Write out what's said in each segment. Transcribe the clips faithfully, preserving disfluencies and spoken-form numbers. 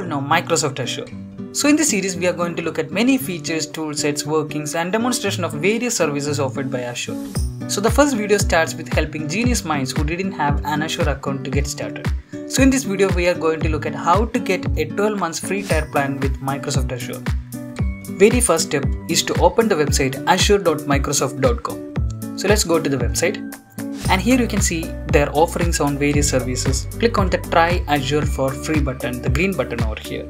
or now Microsoft Azure. So in this series, we are going to look at many features, toolsets, workings and demonstration of various services offered by Azure. So the first video starts with helping genius minds who didn't have an Azure account to get started. So in this video, we are going to look at how to get a twelve months free tier plan with Microsoft Azure. Very first step is to open the website azure dot microsoft dot com. So let's go to the website, and here you can see their offerings on various services. Click on the Try Azure for Free button, the green button over here.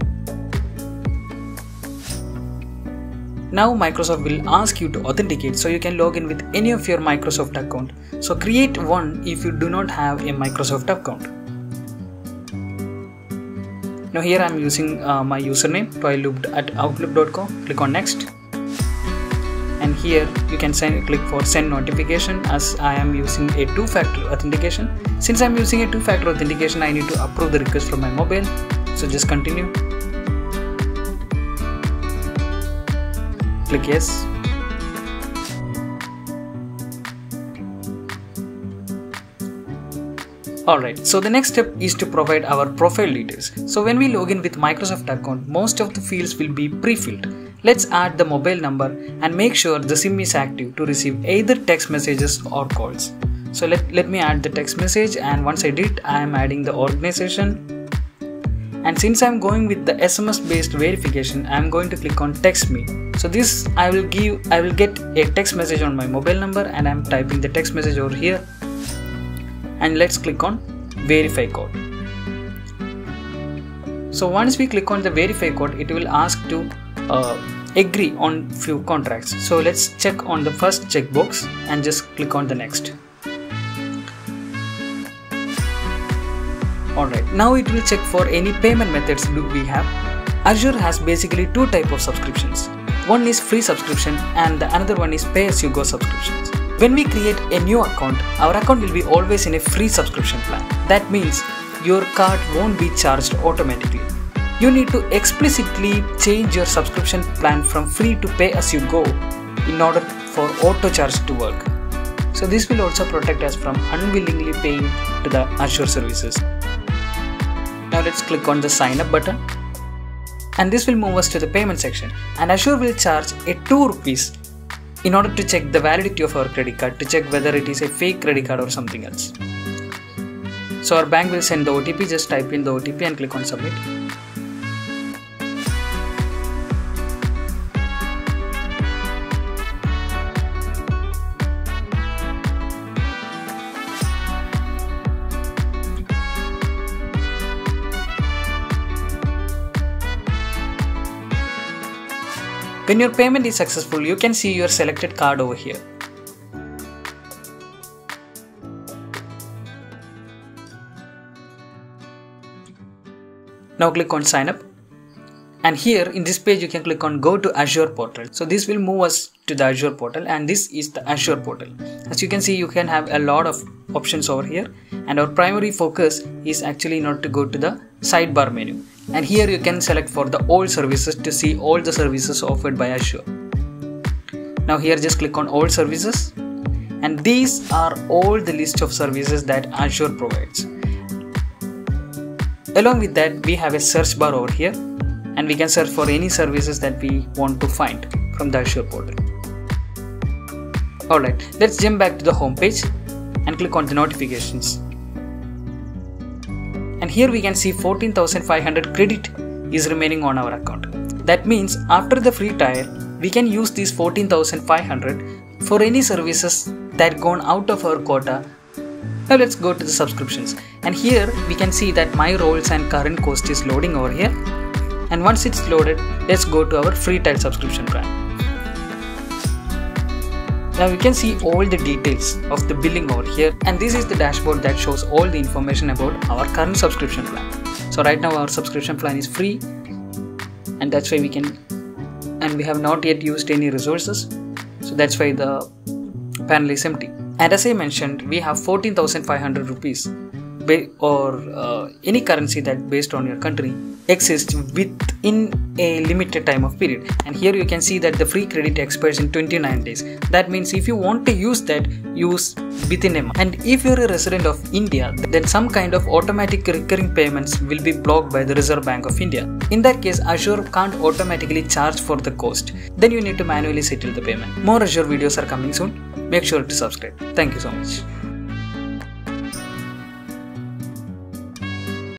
Now Microsoft will ask you to authenticate, so you can log in with any of your Microsoft account. So create one if you do not have a Microsoft account. Now here I am using uh, my username twileloop at outlook dot com. Click on next, and here you can send, click for send notification, as I am using a two-factor authentication. Since I am using a two-factor authentication, I need to approve the request from my mobile. So just continue. Click yes. Alright, so the next step is to provide our profile details. So when we log in with Microsoft account, most of the fields will be pre-filled. Let's add the mobile number and make sure the SIM is active to receive either text messages or calls. So let, let me add the text message, and once I did, I am adding the organization. And since I am going with the S M S based verification, I am going to click on text me. So this I will give, I will get a text message on my mobile number, and I am typing the text message over here. And let's click on verify code. So once we click on the verify code, it will ask to uh, agree on few contracts. So let's check on the first checkbox and just click on the next. Alright, now it will check for any payment methods do we have. Azure has basically two types of subscriptions. One is free subscription and the another one is pay-as-you-go subscriptions. When we create a new account, our account will be always in a free subscription plan. That means your card won't be charged automatically. You need to explicitly change your subscription plan from free to pay as you go in order for auto charge to work. So this will also protect us from unwillingly paying to the Azure services. Now let's click on the sign up button, and this will move us to the payment section, and Azure will charge a two rupees in order to check the validity of our credit card, to check whether it is a fake credit card or something else. So our bank will send the O T P, just type in the O T P and click on submit. When your payment is successful, you can see your selected card over here. Now click on sign up, and here in this page you can click on go to Azure Portal. So this will move us to the Azure Portal, and this is the Azure Portal. As you can see, you can have a lot of options over here, and our primary focus is actually not to go to the sidebar menu. And here you can select for the all services to see all the services offered by Azure. Now here just click on all services, and these are all the list of services that Azure provides. Along with that, we have a search bar over here, and we can search for any services that we want to find from the Azure portal. Alright, let's jump back to the home page and click on the notifications. And here we can see fourteen thousand five hundred credit is remaining on our account. That means after the free tier, we can use these fourteen thousand five hundred for any services that gone out of our quota. Now let's go to the subscriptions, and here we can see that my roles and current cost is loading over here. And once it's loaded, let's go to our free tier subscription plan. Now you can see all the details of the billing over here, and this is the dashboard that shows all the information about our current subscription plan. So right now our subscription plan is free, and that's why we can, and we have not yet used any resources, so that's why the panel is empty. And as I mentioned, we have fourteen thousand five hundred rupees or uh, any currency that based on your country exists within a limited time of period. And here you can see that the free credit expires in twenty-nine days. That means if you want to use that, use within a month. And if you're a resident of India, then some kind of automatic recurring payments will be blocked by the Reserve Bank of India. In that case, Azure can't automatically charge for the cost. Then you need to manually settle the payment. More Azure videos are coming soon. Make sure to subscribe. Thank you so much.